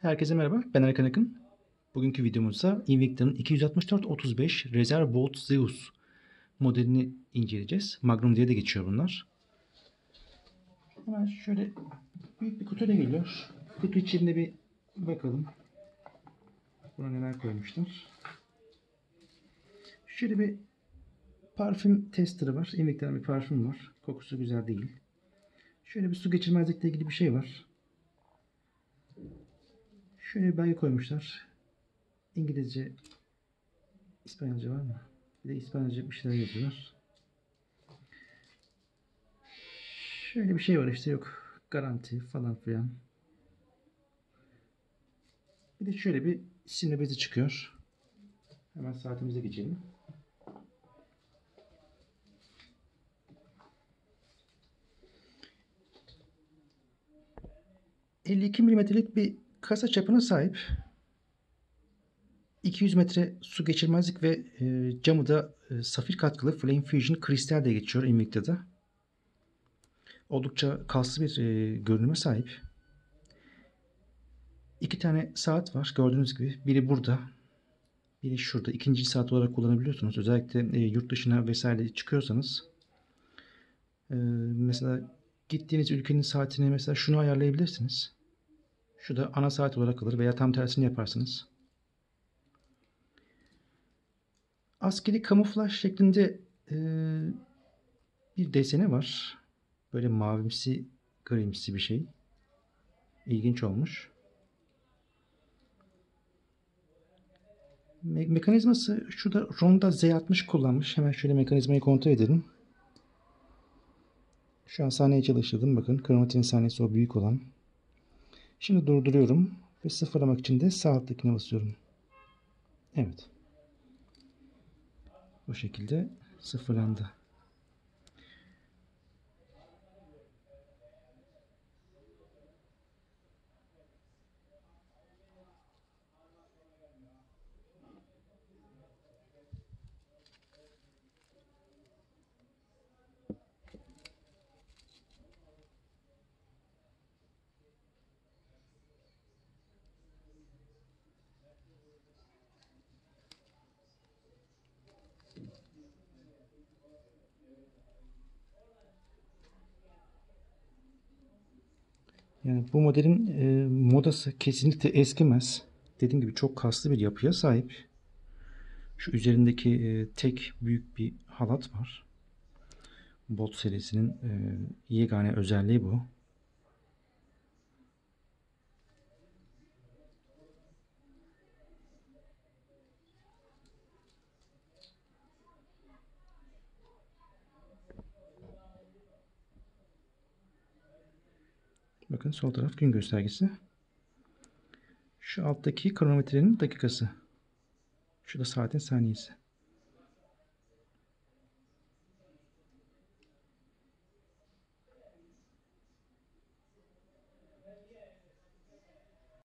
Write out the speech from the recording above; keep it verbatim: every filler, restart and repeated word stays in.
Herkese merhaba, ben Erkan Akın. Bugünkü videomuzda Invicta'nın iki yüz altmış dört otuz beş Reserve Bolt Zeus modelini inceleyeceğiz. Magnum diye de geçiyor bunlar. Hemen şöyle büyük bir kutuyla geliyor. Kutu içinde bir bakalım. Buna neler koymuşlar. Şöyle bir parfüm testerı var. Invicta'nın bir parfüm var. Kokusu güzel değil. Şöyle bir su geçirmezlikle ilgili bir şey var. Şöyle bir belge koymuşlar. İngilizce, İspanyolca var mı? Bir de İspanyolca bir şeyler yazıyorlar. Şöyle bir şey var işte, yok garanti falan filan. Bir de şöyle bir simle bezi çıkıyor. Hemen saatimize geçelim. elli iki milimetrelik bir kasa çapına sahip. iki yüz metre su geçirmezlik ve e, camı da e, safir katkılı Flame Fusion kristal de geçiyor Invicta'da. Oldukça kaslı bir e, görünüme sahip. İki tane saat var gördüğünüz gibi. Biri burada, biri şurada. İkinci saat olarak kullanabiliyorsunuz. Özellikle e, yurt dışına vesaire çıkıyorsanız. E, mesela gittiğiniz ülkenin saatini mesela şunu ayarlayabilirsiniz. Şu da ana saat olarak kalır veya tam tersini yaparsınız. Askeri kamuflaj şeklinde e, bir deseni var. Böyle mavimsi, grimsi bir şey. İlginç olmuş. Me mekanizması şurada Ronda Z altmış kullanmış. Hemen şöyle mekanizmayı kontrol edelim. Şu an saniye çalıştırdım. Bakın kronometrenin saniyesi o büyük olan. Şimdi durduruyorum ve sıfırlamak için de sağ alttakine basıyorum. Evet. Bu şekilde sıfırlandı. Yani bu modelin e, modası kesinlikle eskimez. Dediğim gibi çok kaslı bir yapıya sahip. Şu üzerindeki e, tek büyük bir halat var. Bolt serisinin e, yegane özelliği bu. Bakın sol taraf gün göstergesi. Şu alttaki kronometrenin dakikası. Şu da saatin saniyesi.